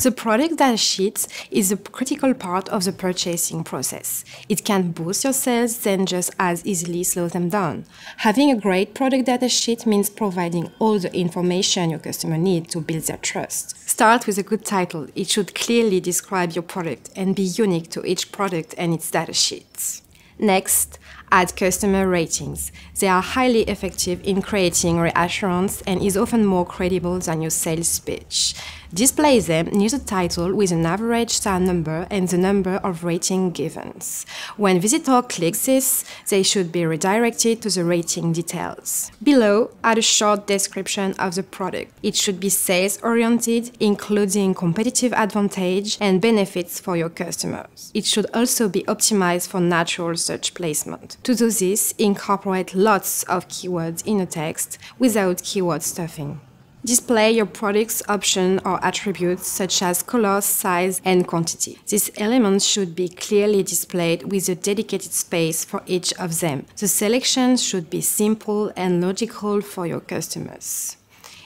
The product data sheet is a critical part of the purchasing process. It can boost your sales, then just as easily slow them down. Having a great product data sheet means providing all the information your customer needs to build their trust. Start with a good title. It should clearly describe your product and be unique to each product and its data sheet. Next, add customer ratings. They are highly effective in creating reassurance and is often more credible than your sales pitch. Display them near the title with an average star number and the number of rating given. When visitor clicks this, they should be redirected to the rating details. Below, add a short description of the product. It should be sales-oriented, including competitive advantage and benefits for your customers. It should also be optimized for natural search placement. To do this, incorporate lots of keywords in a text without keyword stuffing. Display your product's options or attributes such as color, size, and quantity. These elements should be clearly displayed with a dedicated space for each of them. The selection should be simple and logical for your customers.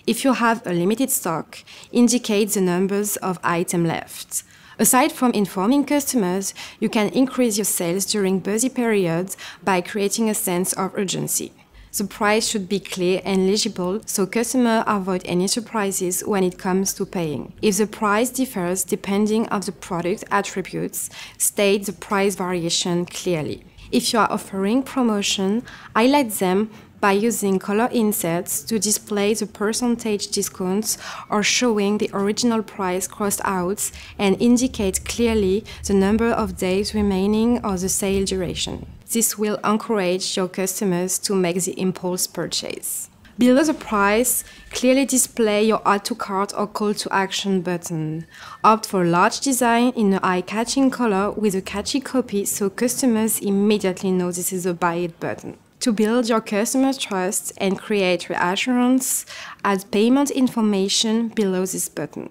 If you have a limited stock, indicate the numbers of items left. Aside from informing customers, you can increase your sales during busy periods by creating a sense of urgency. The price should be clear and legible so customers avoid any surprises when it comes to paying. If the price differs depending on the product attributes, state the price variation clearly. If you are offering promotion, highlight them by using color inserts to display the percentage discounts or showing the original price crossed out and indicate clearly the number of days remaining or the sale duration. This will encourage your customers to make the impulse purchase. Below the price, clearly display your Add to Cart or Call to Action button. Opt for large design in an eye-catching color with a catchy copy so customers immediately know this is a Buy It button. To build your customer trust and create reassurance, add payment information below this button.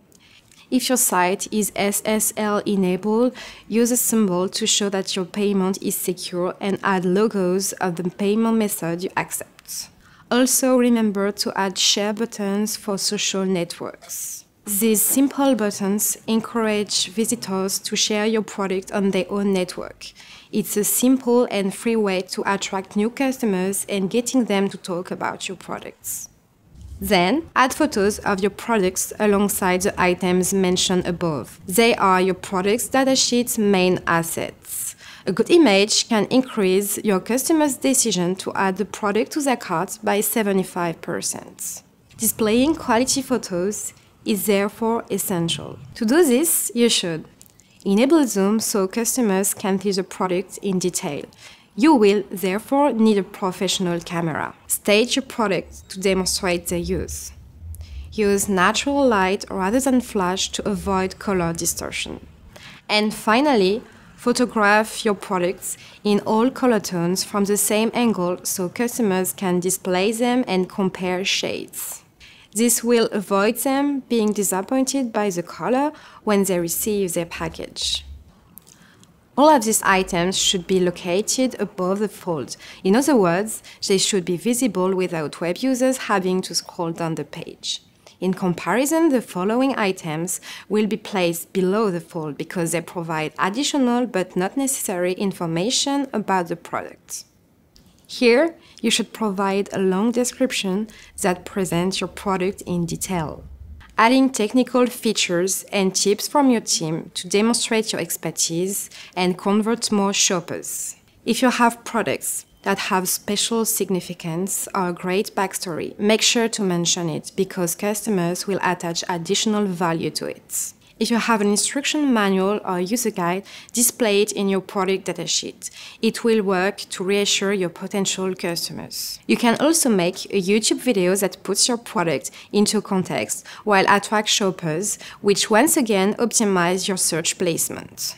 If your site is SSL-enabled, use a symbol to show that your payment is secure and add logos of the payment method you accept. Also remember to add share buttons for social networks. These simple buttons encourage visitors to share your product on their own network. It's a simple and free way to attract new customers and getting them to talk about your products. Then, add photos of your products alongside the items mentioned above. They are your product's datasheet's main assets. A good image can increase your customer's decision to add the product to their cart by 75%. Displaying quality photos is therefore essential. To do this, you should enable zoom so customers can see the product in detail. You will, therefore, need a professional camera. Stage your product to demonstrate their use. Use natural light rather than flash to avoid color distortion. And finally, photograph your products in all color tones from the same angle so customers can display them and compare shades. This will avoid them being disappointed by the color when they receive their package. All of these items should be located above the fold. In other words, they should be visible without web users having to scroll down the page. In comparison, the following items will be placed below the fold because they provide additional but not necessary information about the product. Here, you should provide a long description that presents your product in detail. Adding technical features and tips from your team to demonstrate your expertise and convert more shoppers. If you have products that have special significance or a great backstory, make sure to mention it because customers will attach additional value to it. If you have an instruction manual or user guide, display it in your product datasheet. It will work to reassure your potential customers. You can also make a YouTube video that puts your product into context while attracts shoppers, which once again optimize your search placement.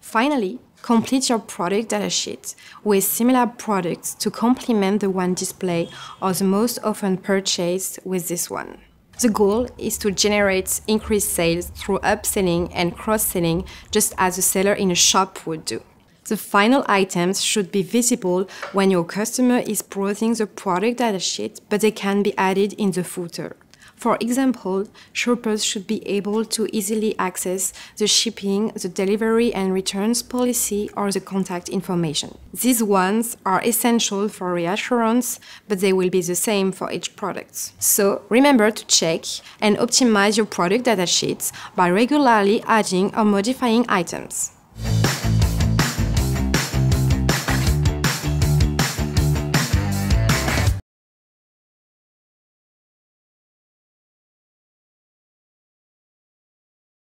Finally, complete your product datasheet with similar products to complement the one displayed or the most often purchased with this one. The goal is to generate increased sales through upselling and cross-selling, just as a seller in a shop would do. The final items should be visible when your customer is browsing the product datasheet, but they can be added in the footer. For example, shoppers should be able to easily access the shipping, the delivery and returns policy, or the contact information. These ones are essential for reassurance, but they will be the same for each product. So remember to check and optimize your product datasheets by regularly adding or modifying items.